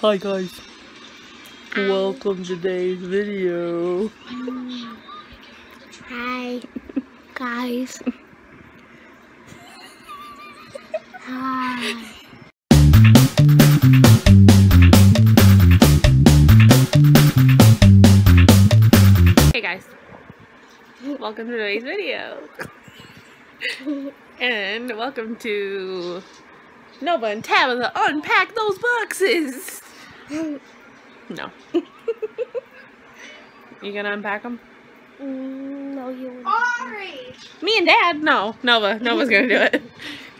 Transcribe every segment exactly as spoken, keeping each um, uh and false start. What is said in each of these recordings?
Hi guys, welcome to today's video. Hi guys. Hi. Hey guys, welcome to today's video. And welcome to Nova and Tabitha unpack those boxes. No. You gonna unpack them? Mm, no, you won't. Sorry. Me and Dad? No. Nova. Nova's gonna do it.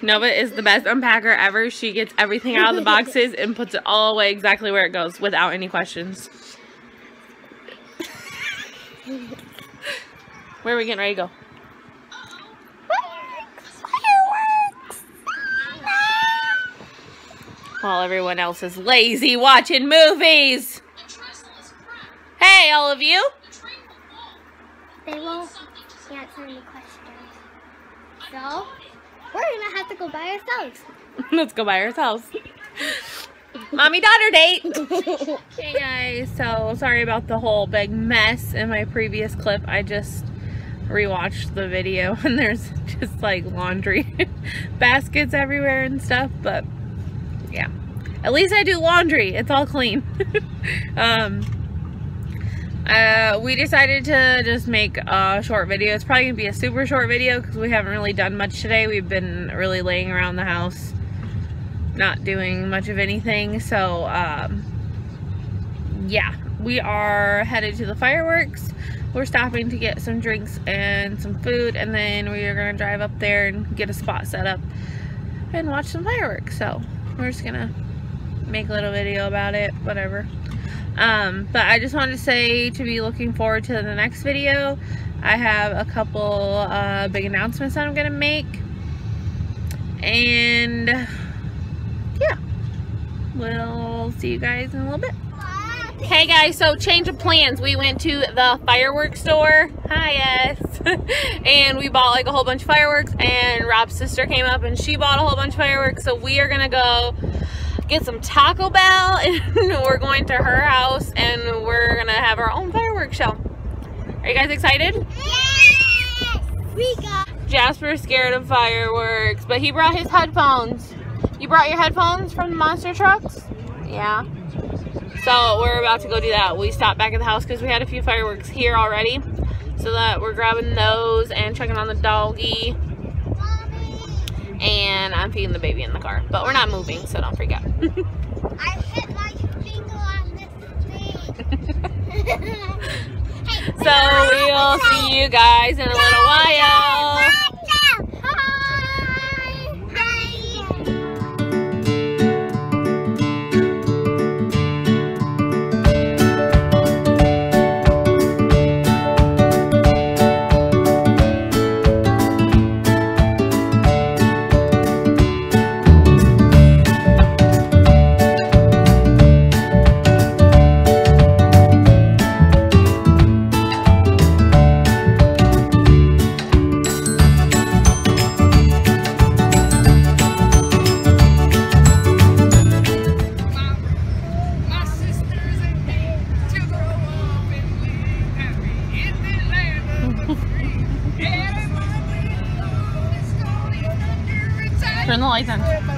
Nova is the best unpacker ever. She gets everything out of the boxes and puts it all away exactly where it goes without any questions. Where are we getting ready to go? Fireworks! Fireworks! While everyone else is lazy watching movies. Hey, all of you. They won't answer any questions. So, we're going to have to go by ourselves. Let's go by ourselves. Mommy-daughter date. Hey, guys. So, sorry about the whole big mess in my previous clip. I just rewatched the video, and there's just, like, laundry baskets everywhere and stuff. But, yeah. At least I do laundry. It's all clean. um... Uh, we decided to just make a short video. It's probably going to be a super short video because we haven't really done much today. We've been really laying around the house, not doing much of anything. So, um, yeah, we are headed to the fireworks. We're stopping to get some drinks and some food, and then we are going to drive up there and get a spot set up and watch some fireworks. So, we're just going to make a little video about it, whatever. Um, but I just wanted to say to be looking forward to the next video. I have a couple uh, big announcements that I'm going to make. And yeah, we'll see you guys in a little bit. Hey guys, so change of plans. We went to the fireworks store. Hi, yes. And we bought like a whole bunch of fireworks, and Rob's sister came up and she bought a whole bunch of fireworks. So we are going to go get some Taco Bell, and we're going to her house, and we're gonna have our own fireworks show. Are you guys excited? Yes! We got Jasper's scared of fireworks, but he brought his headphones. You brought your headphones from the monster trucks? Yeah. So we're about to go do that. We stopped back at the house because we had a few fireworks here already, so that we're grabbing those and checking on the doggy. And I'm feeding the baby in the car. But we're not moving, so don't freak out. I hit my finger on this thing. Hey, so we'll see you guys in a little while. Turn the lights on.